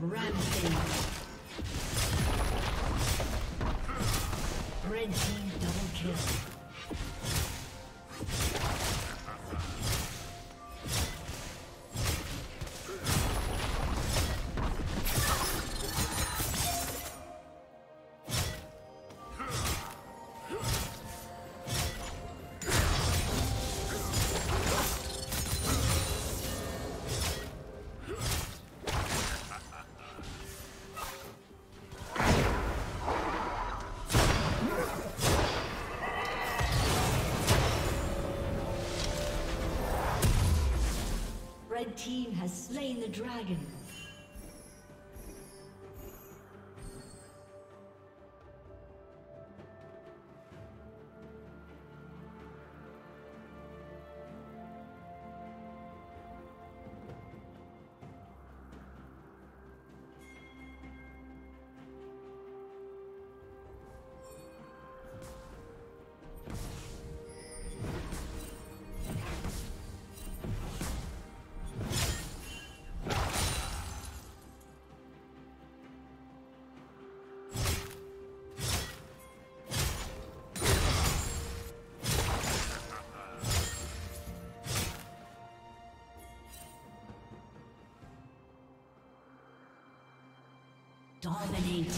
Rampage. Red team double kill. Red team has slain the dragon. Dominating.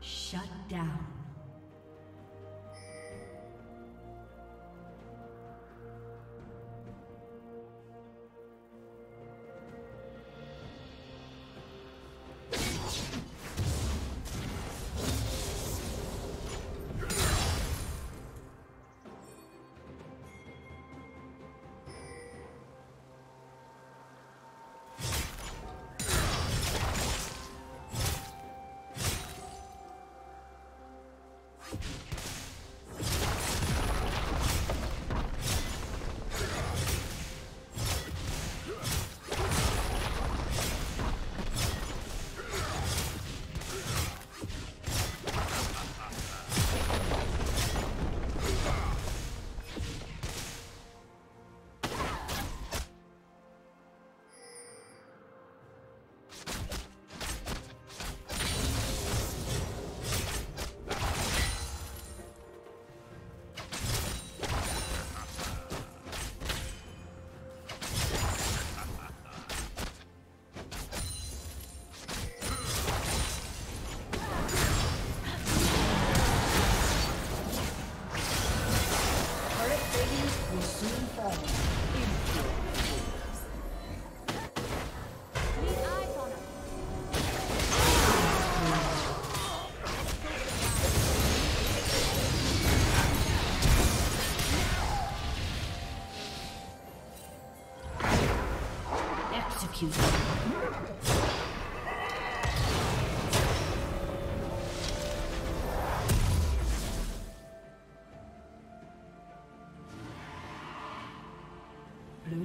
Shut down. executed. Blue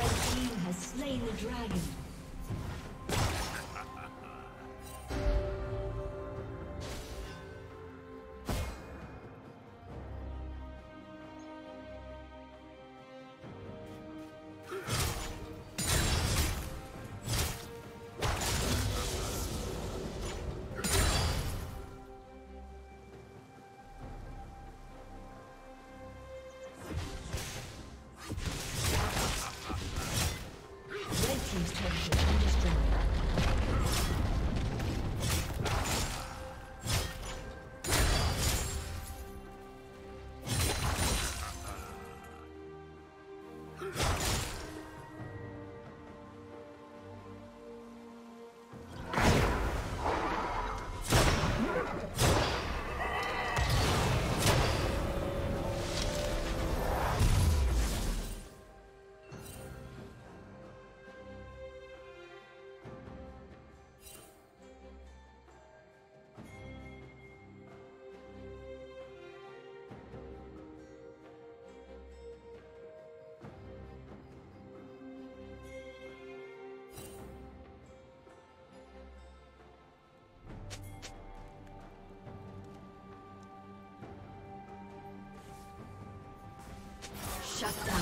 Red team has slain the dragon. Shut down.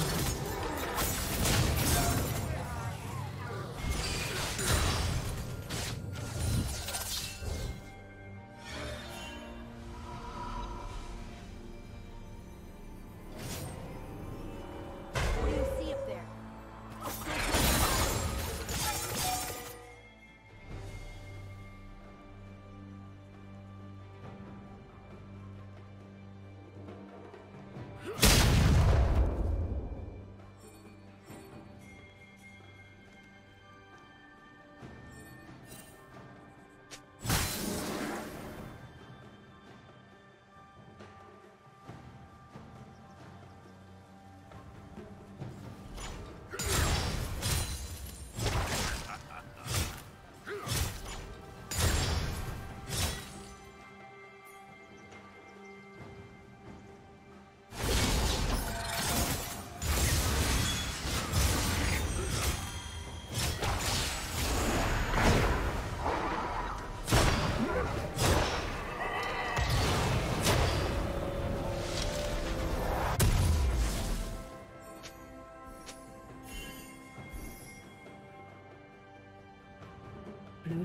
Blue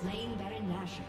slain Baron Nashor.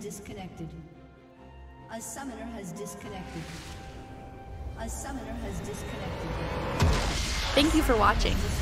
Disconnected. A summoner has disconnected. A summoner has disconnected. Thank you for watching.